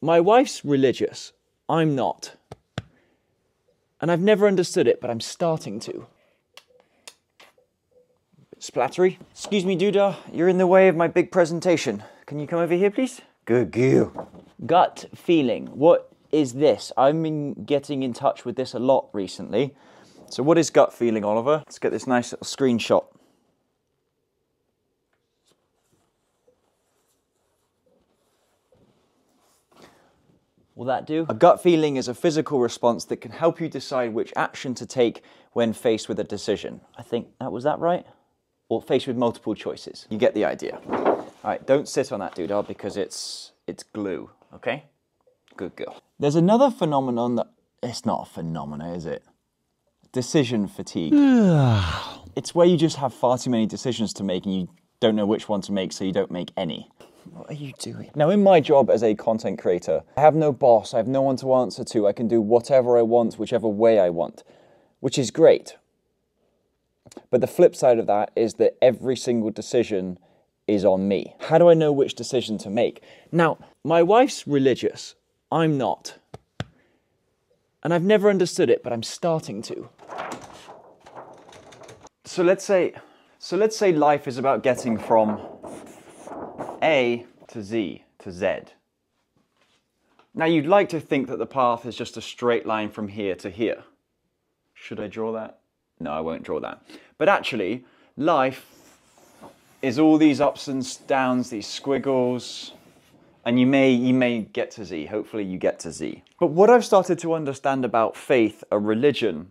My wife's religious. I'm not. And I've never understood it, but I'm starting to. Bit splattery. Excuse me, Duda. You're in the way of my big presentation. Can you come over here, please? Good girl. Gut feeling. What is this? I've been getting in touch with this a lot recently. So what is gut feeling, Oliver? Let's get this nice little screenshot. Will that do? A gut feeling is a physical response that can help you decide which action to take when faced with a decision. I think that was that, right? Or faced with multiple choices. You get the idea. All right, don't sit on that, Duda, because it's glue, okay? Good girl. There's another phenomenon that... It's not a phenomenon, is it? Decision fatigue. It's where you just have far too many decisions to make and you don't know which one to make, so you don't make any. What are you doing? Now, in my job as a content creator, I have no boss, I have no one to answer to, I can do whatever I want, whichever way I want, which is great. But the flip side of that is that every single decision is on me. How do I know which decision to make? Now, my wife's religious, I'm not. And I've never understood it, but I'm starting to. So let's say life is about getting from A to Z to Z. Now you'd like to think that the path is just a straight line from here to here. Should I draw that? No, I won't draw that. But actually, life is all these ups and downs, these squiggles, and you may get to Z. Hopefully you get to Z. But what I've started to understand about faith, a religion,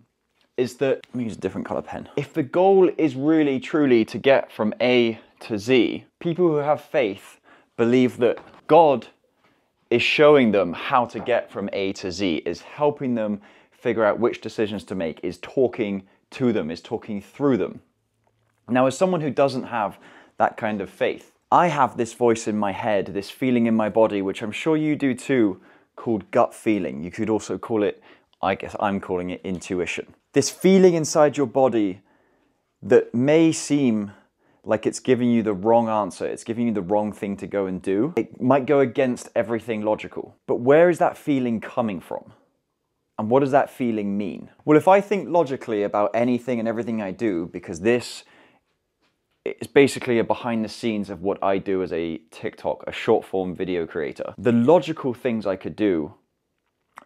is that, let me use a different color pen. If the goal is really truly to get from A to Z, people who have faith believe that God is showing them how to get from A to Z, is helping them figure out which decisions to make, is talking to them, is talking through them. Now, as someone who doesn't have that kind of faith, I have this voice in my head, this feeling in my body, which I'm sure you do too, called gut feeling. You could also call it, I guess I'm calling it, intuition. This feeling inside your body that may seem like it's giving you the wrong answer, it's giving you the wrong thing to go and do. It might go against everything logical. But where is that feeling coming from? And what does that feeling mean? Well, if I think logically about anything and everything I do, because this is basically a behind the scenes of what I do as a TikTok, a short form video creator, the logical things I could do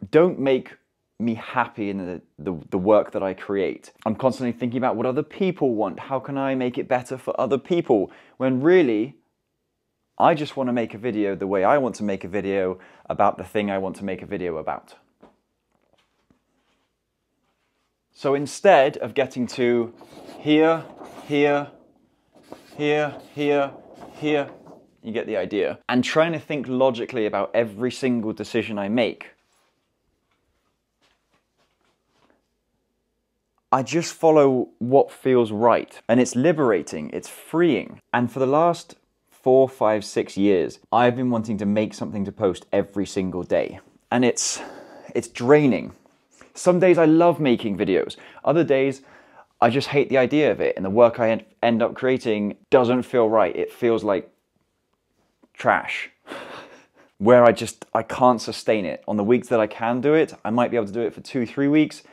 don't make me happy in the work that I create. I'm constantly thinking about what other people want. How can I make it better for other people? When really, I just want to make a video the way I want to make a video about the thing I want to make a video about. So instead of getting to here, here, here, here, here, you get the idea, and trying to think logically about every single decision I make, I just follow what feels right, and it's liberating, it's freeing. And for the last 4, 5, 6 years, I've been wanting to make something to post every single day, and it's draining. Some days I love making videos, other days I just hate the idea of it, and the work I end up creating doesn't feel right, it feels like trash. Where I can't sustain it. On the weeks that I can do it, I might be able to do it for 2, 3 weeks,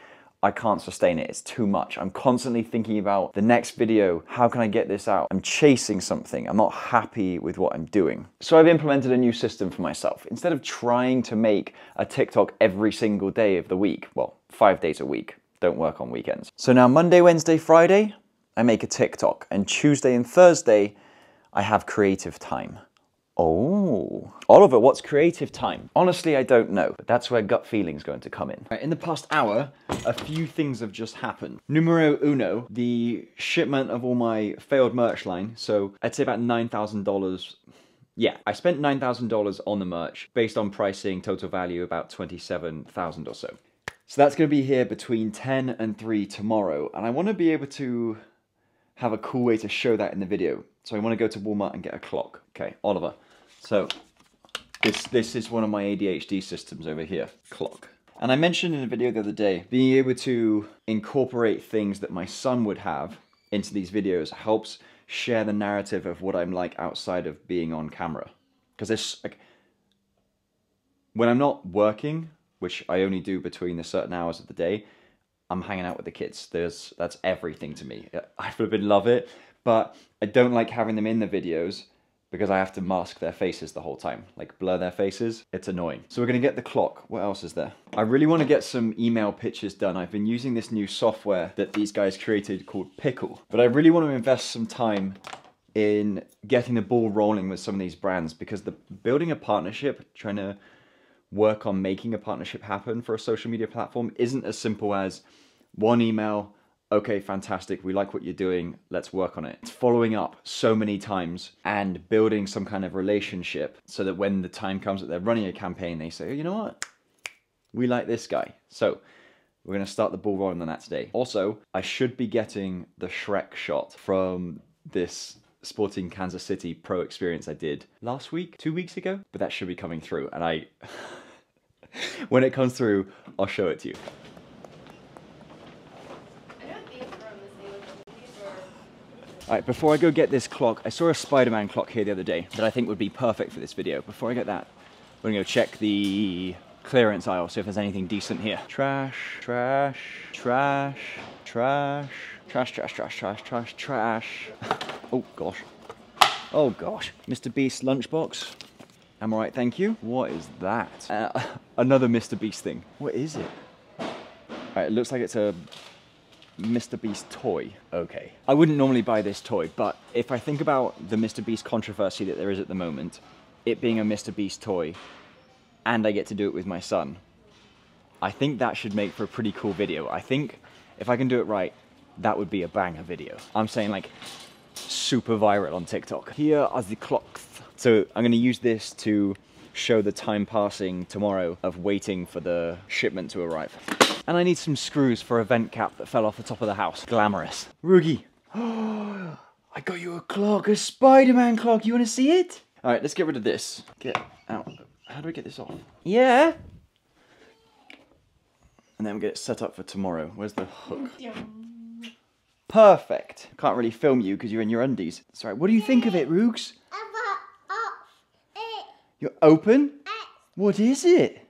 I can't sustain it, it's too much. I'm constantly thinking about the next video, how can I get this out? I'm chasing something, I'm not happy with what I'm doing. So I've implemented a new system for myself. Instead of trying to make a TikTok every single day of the week, well, 5 days a week, don't work on weekends. So now Monday, Wednesday, Friday, I make a TikTok, and Tuesday and Thursday, I have creative time. Oh. Oliver, what's creative time? Honestly, I don't know, but that's where gut feeling's going to come in. Right, in the past hour, a few things have just happened. Numero uno, the shipment of all my failed merch line. So I'd say about $9,000. Yeah, I spent $9,000 on the merch, based on pricing, total value about $27,000 or so. So that's gonna be here between 10 and 3 tomorrow, and I wanna be able to have a cool way to show that in the video. So I wanna go to Walmart and get a clock. Okay, Oliver. So this is one of my ADHD systems over here, clock. And I mentioned in a video the other day, being able to incorporate things that my son would have into these videos helps share the narrative of what I'm like outside of being on camera. Because there's like, When I'm not working, which I only do between the certain hours of the day, I'm hanging out with the kids. That's everything to me. I flippin' love it, but I don't like having them in the videos because I have to mask their faces the whole time, like blur their faces. It's annoying. So we're gonna get the clock. What else is there? I really wanna get some email pictures done. I've been using this new software that these guys created called Pickle, but I really wanna invest some time in getting the ball rolling with some of these brands because the building a partnership, trying to work on making a partnership happen for a social media platform isn't as simple as one email, okay, fantastic, we like what you're doing, let's work on it. It's following up so many times and building some kind of relationship so that when the time comes that they're running a campaign, they say, oh, you know what, we like this guy. So we're gonna start the ball rolling on that today. Also, I should be getting the Shrek shot from this Sporting Kansas City pro experience I did last week, 2 weeks ago, but that should be coming through and I, when it comes through, I'll show it to you. All right, before I go get this clock, I saw a Spider-Man clock here the other day that I think would be perfect for this video. Before I get that, we're gonna go check the clearance aisle, see if there's anything decent here. Trash, trash, trash, trash, trash, trash, trash, trash, trash, trash. Oh gosh, oh gosh. Mr. Beast lunchbox. I'm all right, thank you. What is that? Another Mr. Beast thing. What is it? All right, it looks like it's a Mr. Beast toy. Okay. I wouldn't normally buy this toy, but if I think about the Mr. Beast controversy that there is at the moment, it being a Mr. Beast toy, and I get to do it with my son, I think that should make for a pretty cool video. I think if I can do it right, that would be a banger video. I'm saying like, super viral on TikTok. Here are the clocks. So I'm gonna use this to show the time passing tomorrow of waiting for the shipment to arrive. And I need some screws for a vent cap that fell off the top of the house. Glamorous. Ruggie. Oh, I got you a clock, a Spider-Man clock. You wanna see it? All right, let's get rid of this. Get out. How do I get this off? Yeah. And then we get it set up for tomorrow. Where's the hook? Yeah. Perfect. Can't really film you because you're in your undies. Sorry, what do you think of it, Roogs? You're open? What is it?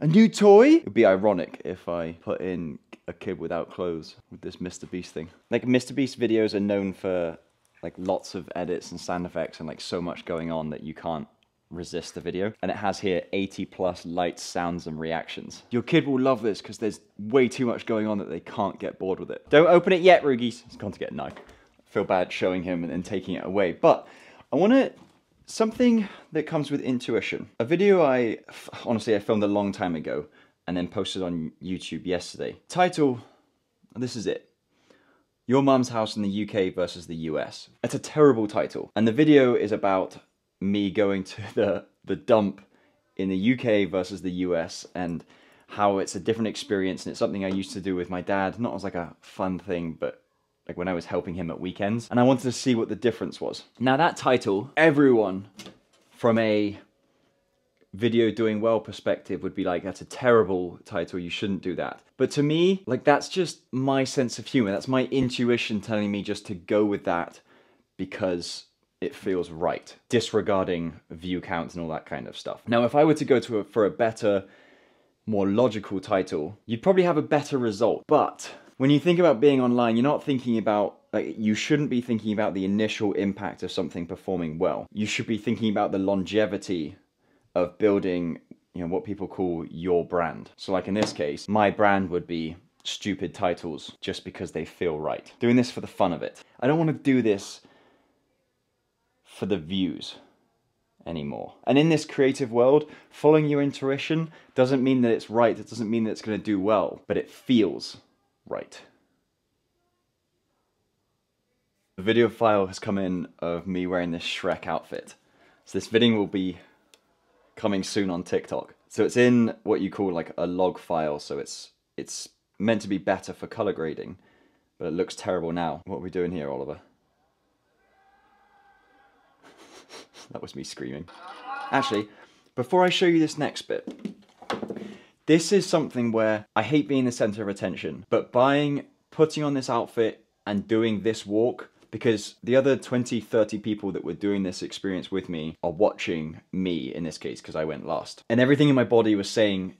A new toy? It would be ironic if I put in a kid without clothes with this Mr. Beast thing. Like, Mr. Beast videos are known for like lots of edits and sound effects and like so much going on that you can't resist the video. And it has here 80 plus lights, sounds and reactions. Your kid will love this because there's way too much going on that they can't get bored with it. Don't open it yet, Ruggies. It's gone to get a knife. I feel bad showing him and then taking it away. But I want to, something that comes with intuition. A video honestly I filmed a long time ago and then posted on YouTube yesterday. Title, this is it. Your Mum's House in the UK versus the US. It's a terrible title. And the video is about me going to the dump in the UK versus the US and how it's a different experience and it's something I used to do with my dad, not as like a fun thing, but like when I was helping him at weekends. And I wanted to see what the difference was. Now that title, everyone from a video doing well perspective would be like, that's a terrible title, you shouldn't do that. But to me, like that's just my sense of humor. That's my intuition telling me just to go with that because it feels right, disregarding view counts and all that kind of stuff. Now, if I were to go for a better, more logical title, you'd probably have a better result. But when you think about being online, you're not thinking about, like, you shouldn't be thinking about the initial impact of something performing well. You should be thinking about the longevity of building, you know, what people call your brand. So like in this case, my brand would be stupid titles just because they feel right. Doing this for the fun of it. I don't want to do this for the views anymore. And in this creative world, following your intuition doesn't mean that it's right, it doesn't mean that it's gonna do well, but it feels right. The video file has come in of me wearing this Shrek outfit. So this video will be coming soon on TikTok. So it's in what you call like a log file, so it's meant to be better for color grading, but it looks terrible now. What are we doing here, Oliver? That was me screaming. Actually, before I show you this next bit, this is something where I hate being the center of attention, but putting on this outfit and doing this walk because the other 20, 30 people that were doing this experience with me are watching me in this case, because I went last. And everything in my body was saying,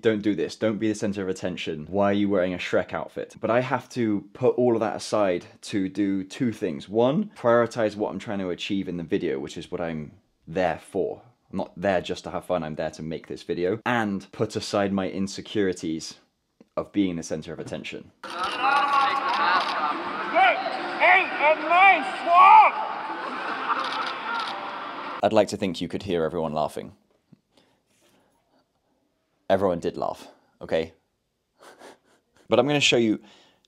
don't do this, don't be the center of attention, why are you wearing a Shrek outfit? But I have to put all of that aside to do two things. One, prioritize what I'm trying to achieve in the video, which is what I'm there for. I'm not there just to have fun, I'm there to make this video. And put aside my insecurities of being the center of attention. I'd like to think you could hear everyone laughing. Everyone did laugh, okay? But I'm gonna show you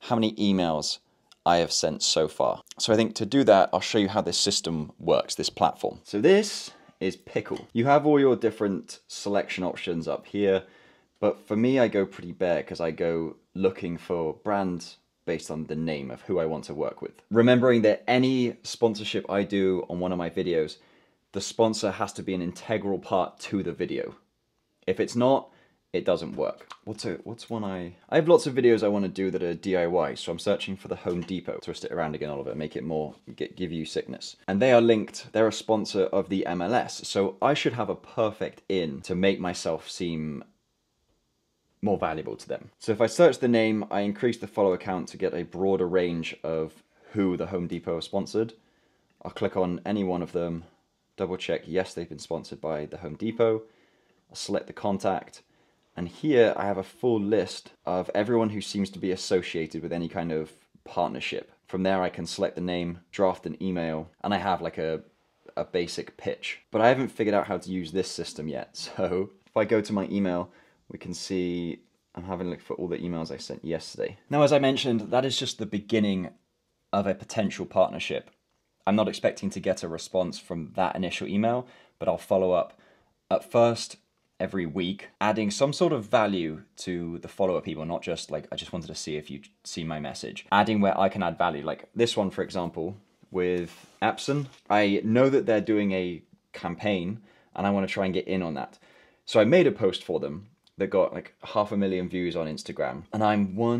how many emails I have sent so far. So I think to do that, I'll show you how this system works, this platform. So this is Pickle. You have all your different selection options up here, but for me, I go pretty bare because I go looking for brands based on the name of who I want to work with. Remembering that any sponsorship I do on one of my videos, the sponsor has to be an integral part to the video. If it's not, it doesn't work. What's one I have lots of videos I want to do that are DIY, so I'm searching for the Home Depot. Twist it around again, Oliver, make it more, give you sickness. And they are linked, they're a sponsor of the MLS, so I should have a perfect in to make myself seem more valuable to them. So if I search the name, I increase the follower count to get a broader range of who the Home Depot are sponsored. I'll click on any one of them, double check, yes, they've been sponsored by the Home Depot. I'll select the contact. And here I have a full list of everyone who seems to be associated with any kind of partnership. From there I can select the name, draft an email, and I have like a basic pitch. But I haven't figured out how to use this system yet. So if I go to my email, we can see I'm having a look for all the emails I sent yesterday. Now, as I mentioned, that is just the beginning of a potential partnership. I'm not expecting to get a response from that initial email, but I'll follow up at first every week, adding some sort of value to the follow-up people, not just like, I just wanted to see if you see my message. Adding where I can add value, like this one, for example, with Epson. I know that they're doing a campaign and I want to try and get in on that. So I made a post for them that got like 500,000 views on Instagram. And I'm 4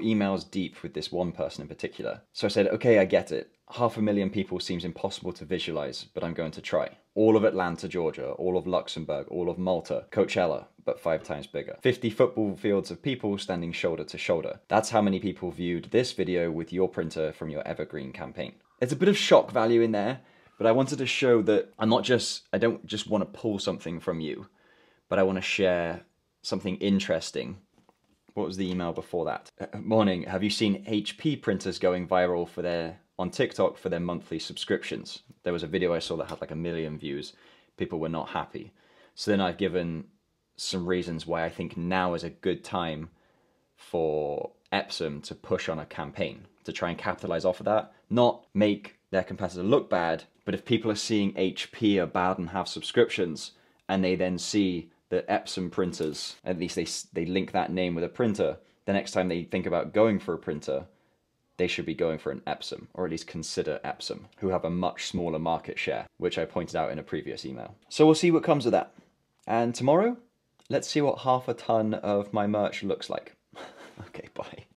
emails deep with this one person in particular. So I said, okay, I get it. 500,000 people seems impossible to visualize, but I'm going to try. All of Atlanta, Georgia, all of Luxembourg, all of Malta, Coachella, but 5 times bigger. 50 football fields of people standing shoulder to shoulder. That's how many people viewed this video with your printer from your Evergreen campaign. It's a bit of shock value in there, but I wanted to show that I don't just want to pull something from you, but I want to share something interesting. What was the email before that? Morning, have you seen HP printers going viral for their, on TikTok for their monthly subscriptions? There was a video I saw that had like 1 million views. People were not happy. So then I've given some reasons why I think now is a good time for Epson to push on a campaign, to try and capitalize off of that, not make their competitor look bad, but if people are seeing HP are bad and have subscriptions, and they then see the Epson printers, at least they link that name with a printer, the next time they think about going for a printer, they should be going for an Epson, or at least consider Epson, who have a much smaller market share, which I pointed out in a previous email. So we'll see what comes of that. And tomorrow, let's see what 1/2 ton of my merch looks like. Okay, bye.